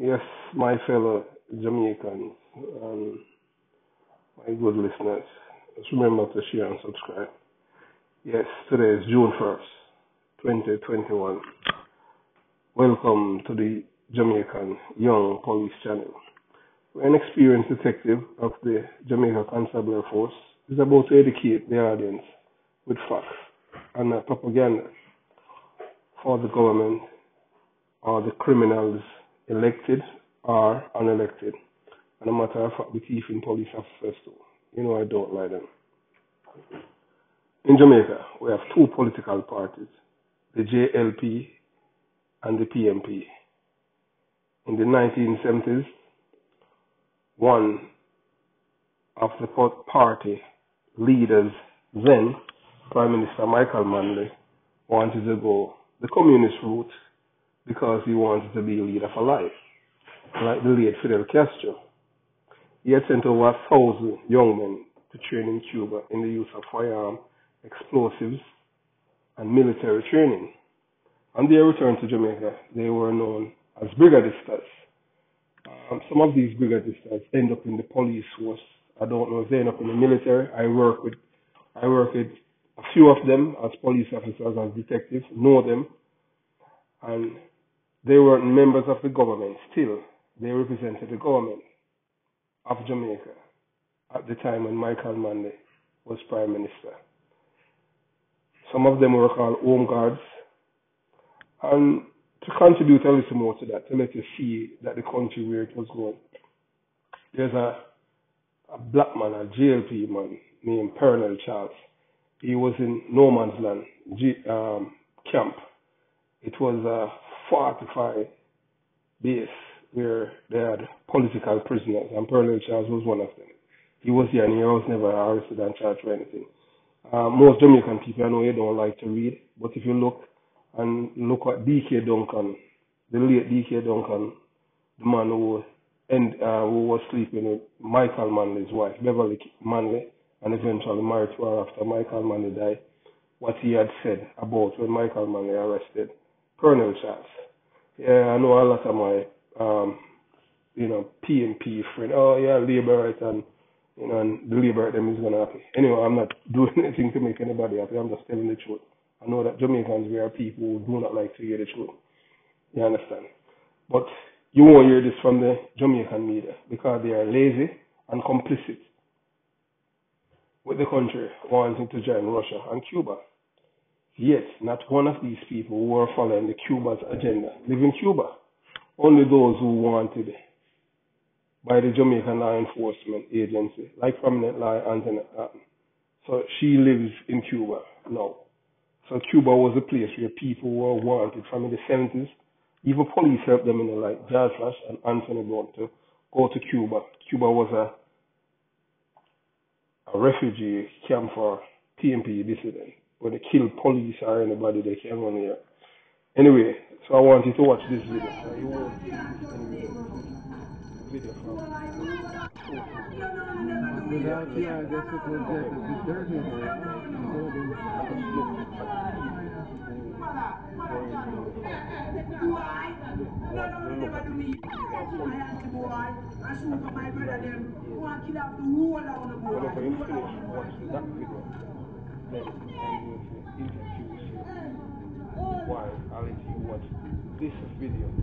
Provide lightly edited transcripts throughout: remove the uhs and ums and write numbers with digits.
Yes, my fellow Jamaicans and my good listeners, just remember to share and subscribe. Yes, today is June 1st, 2021. Welcome to the Jamaican Young Police Channel, where an experienced detective of the Jamaica Constabulary Force is about to educate the audience with facts and propaganda for the government or the criminals, elected or unelected. And a matter of fact, the thief in police officers too. You know I don't like them. In Jamaica, we have two political parties, the JLP and the PNP. In the 1970s, one of the party leaders then, Prime Minister Michael Manley, wanted to go the communist route because he wanted to be a leader for life, like the late Fidel Castro. He had sent over 1,000 young men to train in Cuba in the use of firearms, explosives, and military training. On their return to Jamaica, they were known as brigadistas. Some of these brigadistas end up in the police force. I don't know if they end up in the military. I work with a few of them as police officers, as detectives, know them, and they were members of the government still. They represented the government of Jamaica at the time when Michael Manley was Prime Minister. Some of them were called Home Guards. And to contribute a little more to that, to let you see that the country where it was going, there's a black man, a JLP man, named Parnell Charles. He was in No Man's Land G, camp. It was a fortified base where they had political prisoners, and Parnell Charles was one of them. He was here and he was never arrested and charged for anything. Most Jamaican people, I know you don't like to read, but if you look at DK Duncan, the late DK Duncan, the man who was sleeping with Michael Manley's wife, Beverly Manley, and eventually married to her after Michael Manley died, what he had said about when Michael Manley arrested Colonel Charles. Yeah, I know a lot of my PNP friend, oh yeah, liberate and the liberate them is gonna happen. Anyway, I'm not doing anything to make anybody happy, I'm just telling the truth. I know that Jamaicans, we are people who do not like to hear the truth. You understand? But you won't hear this from the Jamaican media because they are lazy and complicit with the country wanting to join Russia and Cuba. Yet, not one of these people who were following the Cuba's agenda live in Cuba. Only those who wanted by the Jamaican Law Enforcement Agency, like prominent lawyer Anthony Brown. So she lives in Cuba now. So Cuba was a place where people were wanted from the 70s. Even police helped them, like Jared Flash and Anthony Brown, to go to Cuba. Cuba was a refugee camp for PNP dissidents. When they kill police or anybody, they came on here. Anyway, so I want you to watch this video. So you won't see this video I'll let you watch this video. People from both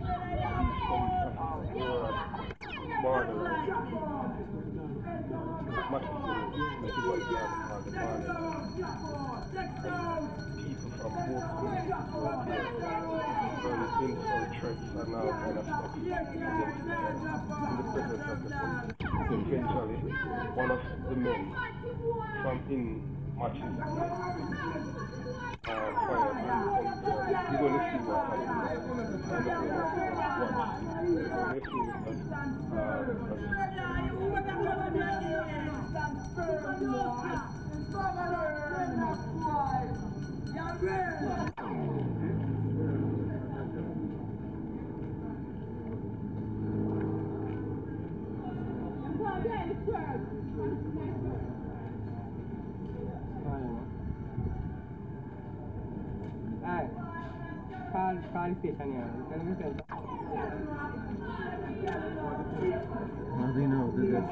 trips are now kind of stuck in the presence of the police. Eventually, one of the men from in matches Party station, yeah. The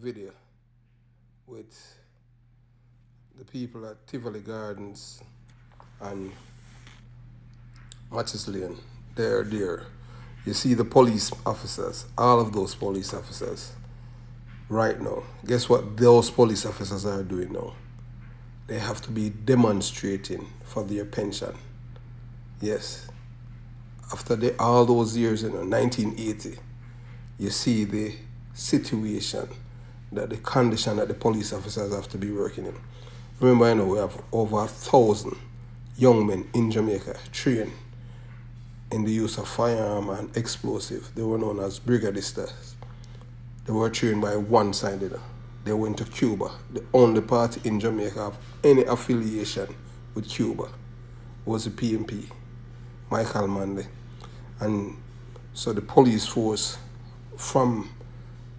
video with the people at Tivoli Gardens and Matches Lane, they're there. You see the police officers, all of those police officers right now. Guess what those police officers are doing now? They have to be demonstrating for their pension. Yes. After all those years, you know, 1980, you see the situation, that the condition that the police officers have to be working in. Remember, you know, we have over 1,000 young men in Jamaica trained in the use of firearm and explosive. They were known as brigadistas. They were trained by one side. You know. They went to Cuba, the only party in Jamaica of any affiliation with Cuba was the PNP. Michael Manley. And so the police force from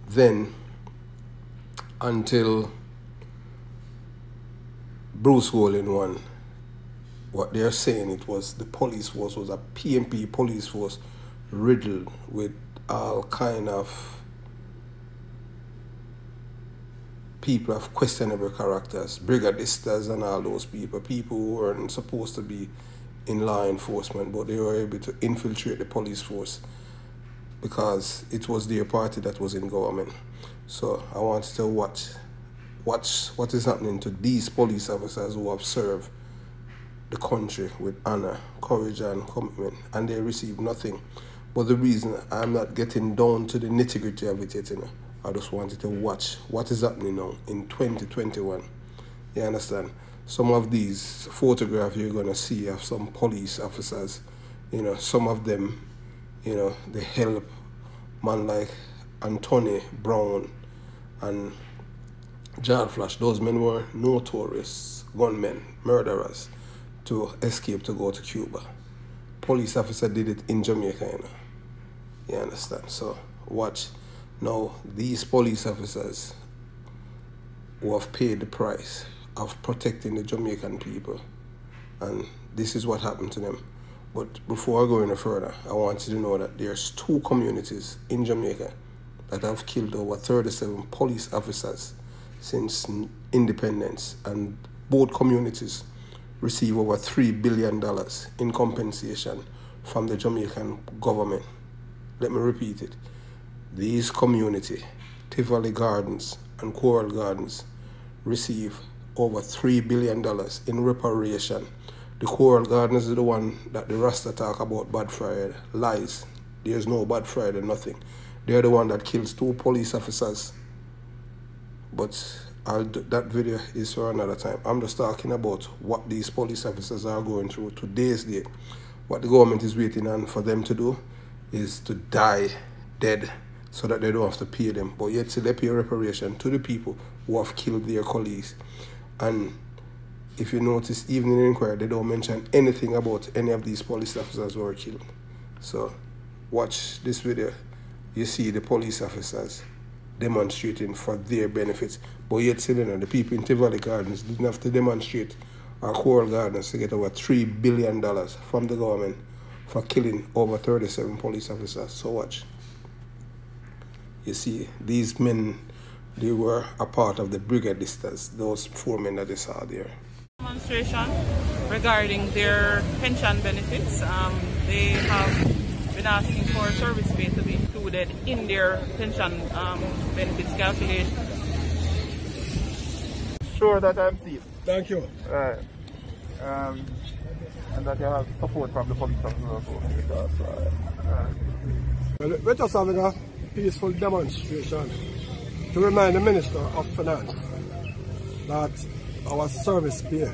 then until Bruce Golding won, what they're saying, it was the police force was a PNP police force riddled with all kind of people of questionable characters, brigadistas and all those people who weren't supposed to be in law enforcement, but they were able to infiltrate the police force because it was their party that was in government. So I wanted to watch what is happening to these police officers who have served the country with honor, courage and commitment, and they receive nothing. But the reason I'm not getting down to the nitty-gritty of it yet, you know, I just wanted to watch what is happening now in 2021. You understand? Some of these photographs you're going to see of some police officers, you know, some of them, you know, they help man like Anthony Brown and Jared Flash. Those men were notorious gunmen, murderers, to escape to go to Cuba. Police officer did it in Jamaica, you know. You understand? So watch. Now, these police officers who have paid the price of protecting the Jamaican people, and this is what happened to them. But before I go any further, I want you to know that there's two communities in Jamaica that have killed over 37 police officers since independence, and both communities receive over $3 billion in compensation from the Jamaican government. Let me repeat it. These communities, Tivoli Gardens and Coral Gardens, receive over $3 billion in reparation. The Coral Gardens is the one that the Rasta talk about, bad fire, lies. There's no Bad Friday, nothing. They're the one that kills two police officers. But that video is for another time. I'm just talking about what these police officers are going through today's day. What the government is waiting on for them to do is to die dead so that they don't have to pay them. But yet still they pay reparation to the people who have killed their colleagues. And if you notice, even in the inquiry, they don't mention anything about any of these police officers who were killed. So watch this video. You see the police officers demonstrating for their benefits. But yet still, you know, the people in Tivoli Gardens didn't have to demonstrate, or Coral Gardens, to get over $3 billion from the government for killing over 37 police officers. So watch. You see, these men, they were a part of the brigadistas, those four men that they saw there. Demonstration regarding their pension benefits. They have been asking for service pay to be included in their pension benefits calculation. Sure that I'm safe. Thank you. Right. And that you have support from the police officers. Well, we're just having a peaceful demonstration to remind the Minister of Finance that our service pay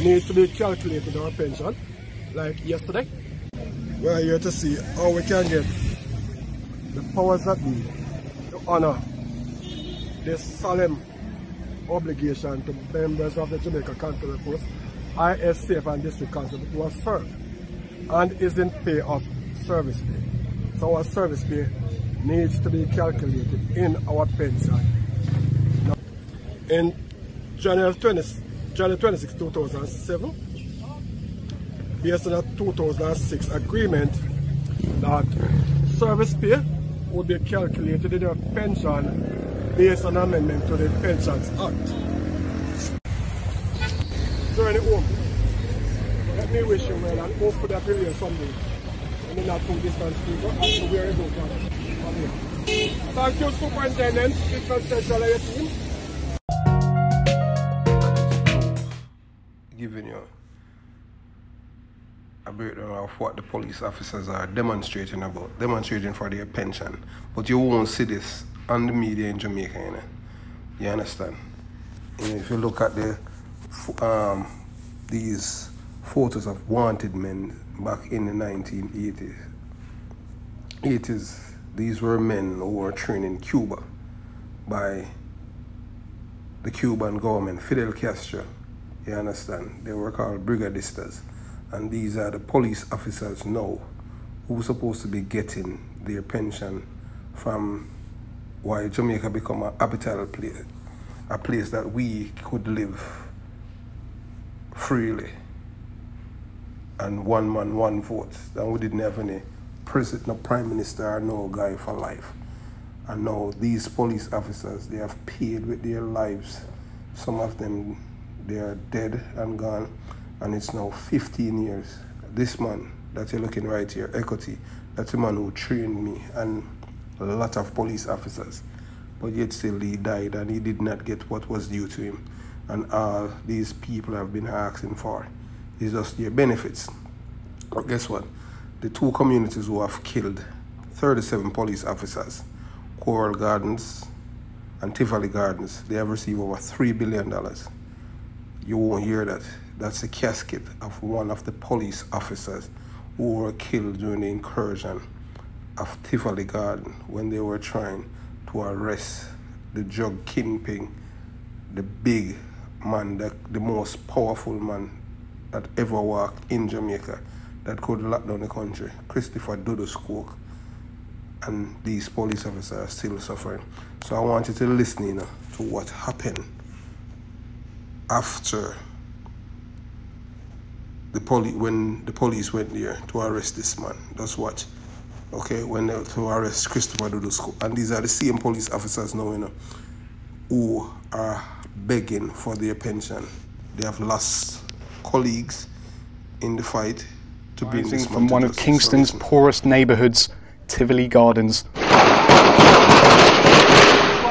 needs to be calculated our pension, like yesterday. We're here to see how we can get the powers that be to honor this solemn obligation to members of the Jamaica Constabulary Force, ISCF and District Constable who have served and is in pay of service pay. So our service pay needs to be calculated in our pension. In January 26, 2007, based on a 2006 agreement that service pay would be calculated in our pension based on amendment to the Pensions Act. Journey home, let me wish you well and hope that we will someday in the not too distant future as to where it goes on from here. Thank you, Superintendent, Chief Central and your team. Giving you a breakdown of what the police officers are demonstrating about, demonstrating for their pension. But you won't see this on the media in Jamaica, you know? You understand? And if you look at the these photos of wanted men back in the 1980s, these were men who were trained in Cuba by the Cuban government, Fidel Castro. You understand? They were called brigadistas. And these are the police officers now who are supposed to be getting their pension from why Jamaica become a habitable place, a place that we could live freely. And one man, one vote. And we didn't have any president, no prime minister, or no guy for life. And now these police officers, they have paid with their lives. Some of them, they are dead and gone, and it's now 15 years. This man that you're looking right here, Ekoti, that's the man who trained me and a lot of police officers. But yet still he died and he did not get what was due to him. And all these people have been asking for is just their benefits. But guess what? The two communities who have killed 37 police officers, Coral Gardens and Tivoli Gardens, they have received over $3 billion. You won't hear that. That's the casket of one of the police officers who were killed during the incursion of Tivoli Garden when they were trying to arrest the drug kingpin, the big man, the most powerful man that ever walked in Jamaica that could lock down the country, Christopher Dudus Coke, and these police officers are still suffering. So I want you to listen, you know, to what happened after the police went there to arrest this man. That's what, okay, when they to arrest Christopher Dudus Coke. And these are the same police officers now, you know, who are begging for their pension. They have lost colleagues in the fight to bring this man from one of Kingston's poorest neighborhoods, Tivoli Gardens.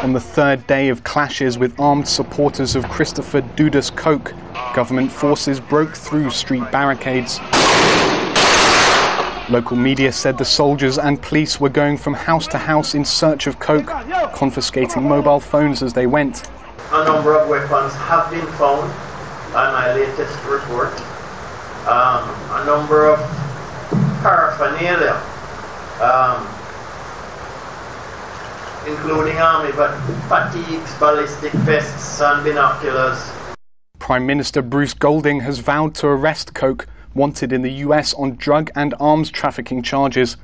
On the third day of clashes with armed supporters of Christopher Dudus Coke, government forces broke through street barricades. Local media said the soldiers and police were going from house to house in search of coke, confiscating mobile phones as they went. A number of weapons have been found on my latest report. A number of paraphernalia, including army, but fatigues, ballistic vests and binoculars. Prime Minister Bruce Golding has vowed to arrest Coke, wanted in the US on drug and arms trafficking charges.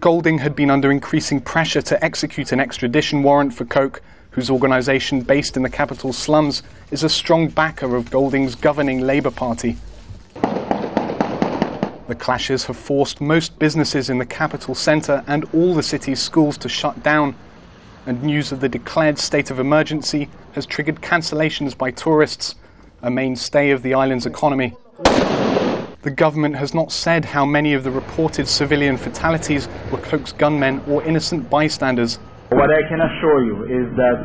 Golding had been under increasing pressure to execute an extradition warrant for Coke, whose organisation based in the capital slums is a strong backer of Golding's governing Labour Party. The clashes have forced most businesses in the capital centre and all the city's schools to shut down, and news of the declared state of emergency has triggered cancellations by tourists, a mainstay of the island's economy. The government has not said how many of the reported civilian fatalities were Coke's gunmen or innocent bystanders. What I can assure you is that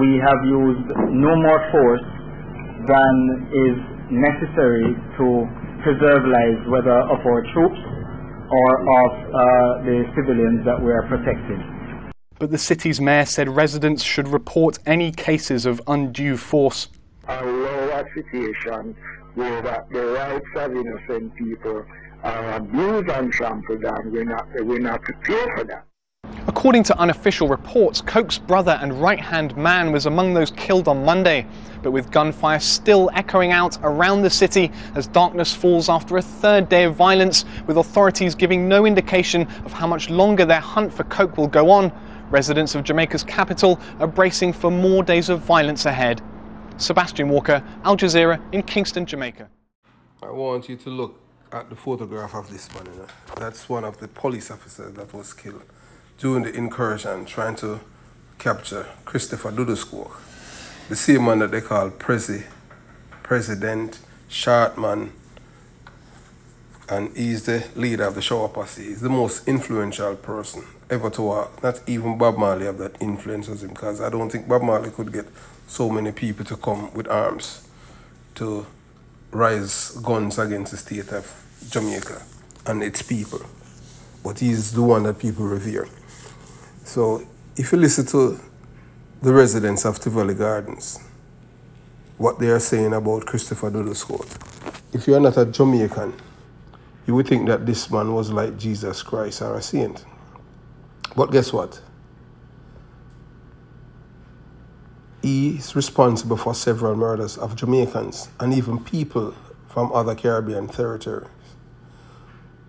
we have used no more force than is necessary to preserve lives, whether of our troops or of the civilians that we are protecting. But the city's mayor said residents should report any cases of undue force. Our situation where the rights of innocent people are abused and trampled down, we're not prepared for that. According to unofficial reports, Coke's brother and right-hand man was among those killed on Monday, but with gunfire still echoing out around the city as darkness falls after a third day of violence, with authorities giving no indication of how much longer their hunt for Coke will go on, residents of Jamaica's capital are bracing for more days of violence ahead. Sebastian Walker, Al Jazeera in Kingston, Jamaica. I want you to look at the photograph of this man. You know? That's one of the police officers that was killed during the incursion trying to capture Christopher Dudus Coke, the same man that they call President, Shartman, and he's the leader of the Shower Posse. He's the most influential person ever to walk. Not even Bob Marley of that influences him, because I don't think Bob Marley could get so many people to come with arms to raise guns against the state of Jamaica and its people. But he's the one that people revere. So if you listen to the residents of Tivoli Gardens, what they are saying about Christopher Dudus Coke, if you are not a Jamaican, you would think that this man was like Jesus Christ or a saint. But guess what? He's responsible for several murders of Jamaicans and even people from other Caribbean territories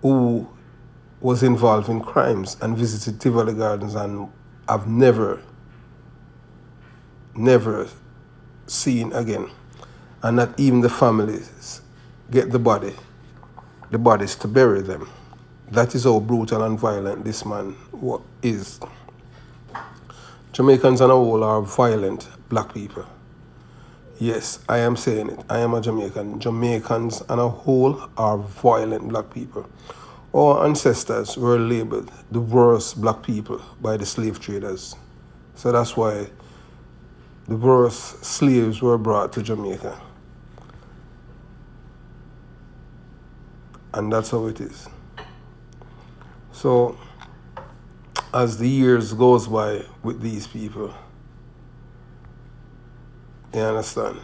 who was involved in crimes and visited Tivoli Gardens and have never seen again. And not even the families get the bodies to bury them. That is how brutal and violent this man is. Jamaicans on a whole are violent black people. Yes, I am saying it. I am a Jamaican. Jamaicans on a whole are violent black people. Our ancestors were labeled the worst black people by the slave traders. So that's why the worst slaves were brought to Jamaica. And that's how it is. So, as the years goes by with these people, you understand,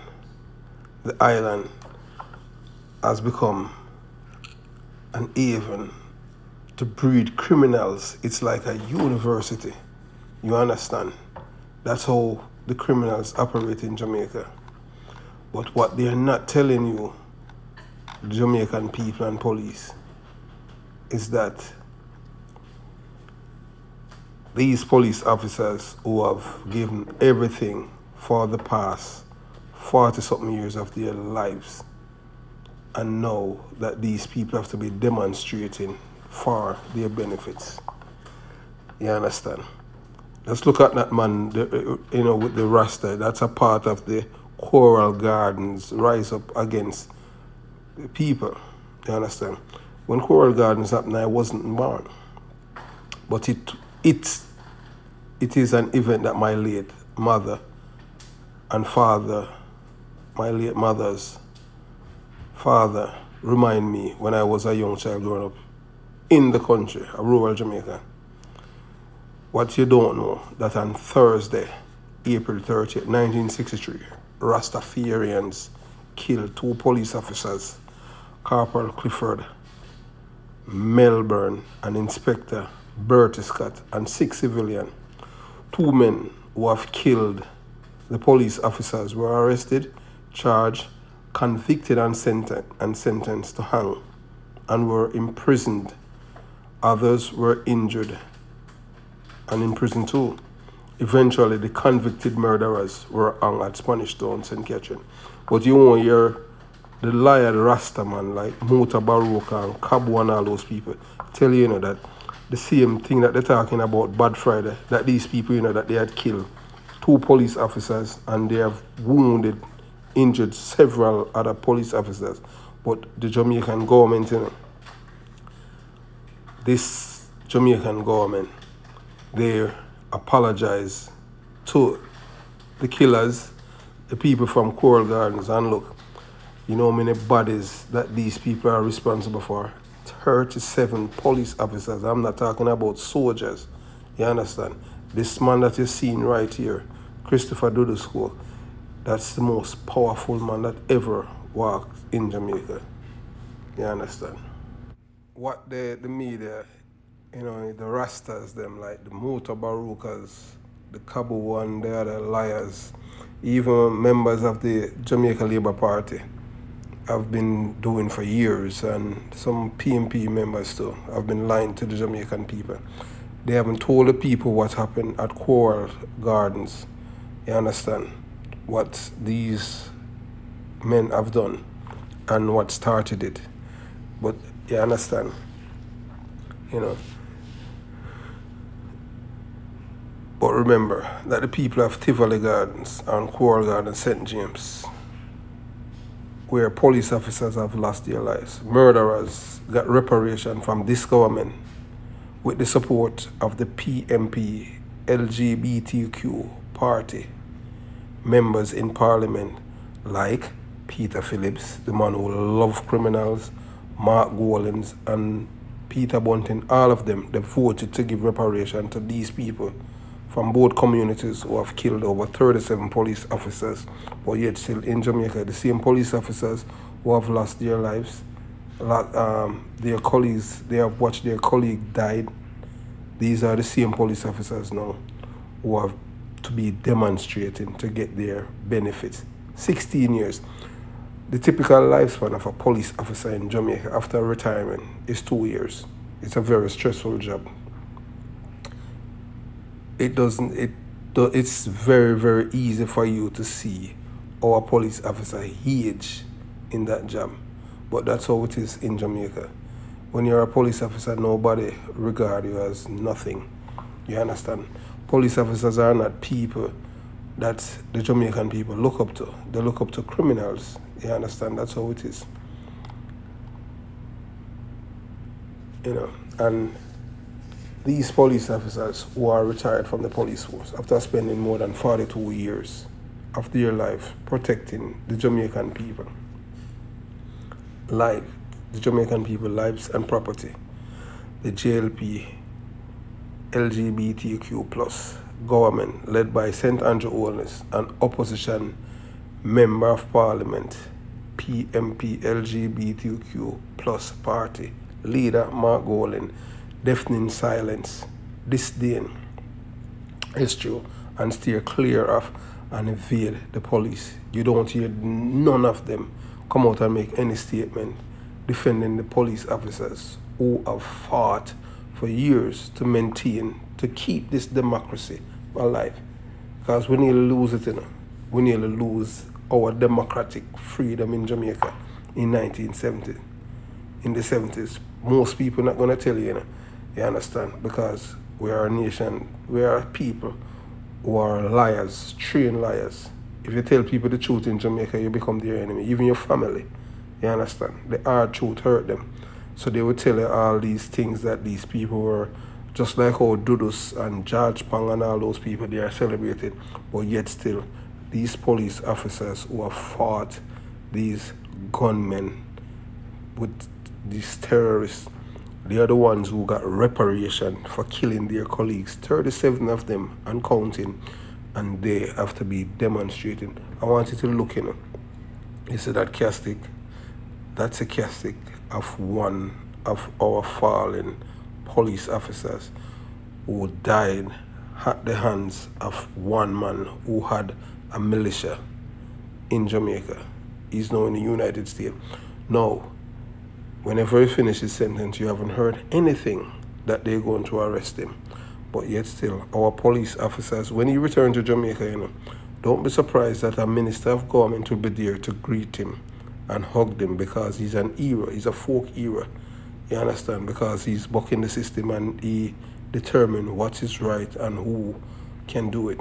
the island has become an haven to breed criminals. It's like a university, you understand. That's how the criminals operate in Jamaica. But what they are not telling you, Jamaican people and police, is that these police officers who have given everything for the past 40-something years of their lives and know that these people have to be demonstrating for their benefits. You understand? Let's look at that man, you know, with the rasta. That's a part of the Coral Gardens rise up against people, you understand? When Coral Gardens happened, I wasn't born. But it is an event that my late mother and father, my late mother's father, remind me when I was a young child growing up in the country, a rural Jamaican. What you don't know, that on Thursday, April 30th, 1963, Rastafarians killed two police officers, Corporal Clifford Melbourne and Inspector Bertie Scott, and 6 civilians. 2 men who have killed the police officers were arrested, charged, convicted and sentenced to hang, and were imprisoned. Others were injured and imprisoned too. Eventually, the convicted murderers were hung at Spanish Town, St. Catherine. But you won't hear the liar, the Rasta man, like Mutabaruka and Kabu and all those people, tell you, you know, that the same thing that they're talking about, Bad Friday, that these people, you know, that they had killed 2 police officers and they have wounded, injured several other police officers. But the Jamaican government, you know, this Jamaican government, they apologize to the killers, the people from Coral Gardens, and look, you know how many bodies that these people are responsible for? 37 police officers. I'm not talking about soldiers. You understand? This man that you're seeing right here, Christopher Dudus Coke, that's the most powerful man that ever walked in Jamaica. You understand? What the media, you know, the Rastas, them, like the Mutabarukas, the Kabu and the other liars, even members of the Jamaica Labour Party, I've been doing for years, and some PNP members too have been lying to the Jamaican people. They haven't told the people what happened at Coral Gardens. You understand? What these men have done and what started it. But you understand? You know. But remember that the people of Tivoli Gardens and Coral Gardens, St. James, where police officers have lost their lives, murderers got reparation from this government with the support of the PNP, LGBTQ party members in parliament, like Peter Phillips, the man who loves criminals, Mark Golding and Peter Bunting. All of them, they voted to give reparation to these people from both communities who have killed over 37 police officers, but yet still in Jamaica, the same police officers who have lost their lives, their colleagues, they have watched their colleague died. These are the same police officers now who have to be demonstrating to get their benefits. 16 years. The typical lifespan of a police officer in Jamaica after retirement is 2 years. It's a very stressful job. It's very, very easy for you to see our police officer huge in that job. But that's how it is in Jamaica. When you're a police officer, nobody regard you as nothing. You understand? Police officers are not people that the Jamaican people look up to. They look up to criminals. You understand? That's how it is. You know, and these police officers who are retired from the police force after spending more than 42 years of their life protecting the Jamaican people, like the Jamaican people, lives and property, the JLP, LGBTQ plus government led by St. Andrew Holness, an opposition member of parliament, PMP, LGBTQ plus party leader Mark Golding, deafening silence, disdain, issue, and steer clear of and evade the police. You don't hear none of them come out and make any statement defending the police officers who have fought for years to maintain, to keep this democracy alive. Because we nearly lose it, you know. We nearly lose our democratic freedom in Jamaica in 1970. In the 70s, most people not going to tell you, you know. You understand? Because we are a nation, we are a people who are liars, trained liars. If you tell people the truth in Jamaica, you become their enemy, even your family. You understand? The hard truth hurt them. So they will tell you all these things that these people were, just like how Dudus and George Pang and all those people, they are celebrated. But yet still, these police officers who have fought these gunmen with these terrorists, They are the ones who got reparation for killing their colleagues, 37 of them and counting, and they have to be demonstrating. I want you to look, you know. You see that casket? That's a casket of one of our fallen police officers who died at the hands of one man who had a militia in Jamaica. He's now in the United States. Now, whenever he finishes his sentence, you haven't heard anything that they're going to arrest him. But yet still, our police officers, when he returned to Jamaica, you know, don't be surprised that a minister of government will be there to greet him and hug him, because he's an hero, he's a folk hero. You understand? Because he's bucking the system and he determined what is right and who can do it.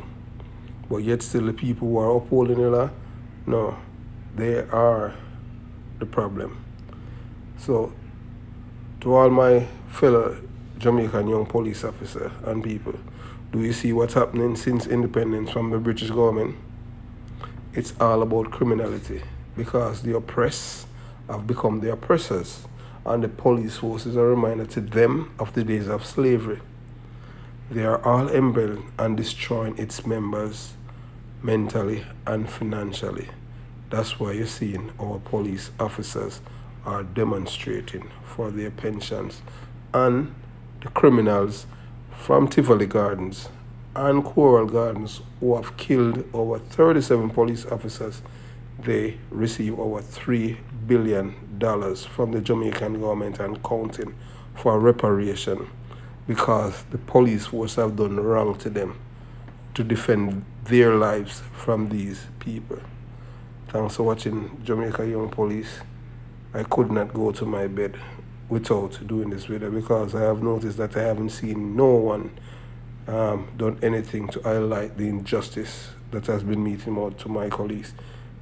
But yet still, the people who are upholding the law, no, they are the problem. So, to all my fellow Jamaican young police officers and people, do you see what's happening since independence from the British government? It's all about criminality, because the oppressed have become the oppressors, and the police force is a reminder to them of the days of slavery. They are all embedded and destroying its members mentally and financially. That's why you're seeing our police officers are demonstrating for their pensions, and the criminals from Tivoli Gardens and Coral Gardens who have killed over 37 police officers, they receive over $3 billion from the Jamaican government and counting for reparation, because the police force have done wrong to them to defend their lives from these people. Thanks for watching Jamaica Young Police. I could not go to my bed without doing this video, because I have noticed that I haven't seen no one done anything to highlight the injustice that has been meting out to my colleagues.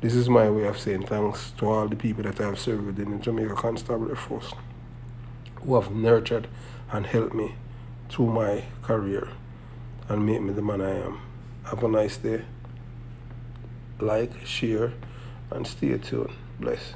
This is my way of saying thanks to all the people that I have served in the Jamaica Constabulary Force, who have nurtured and helped me through my career and made me the man I am. Have a nice day. Like, share, and stay tuned. Bless.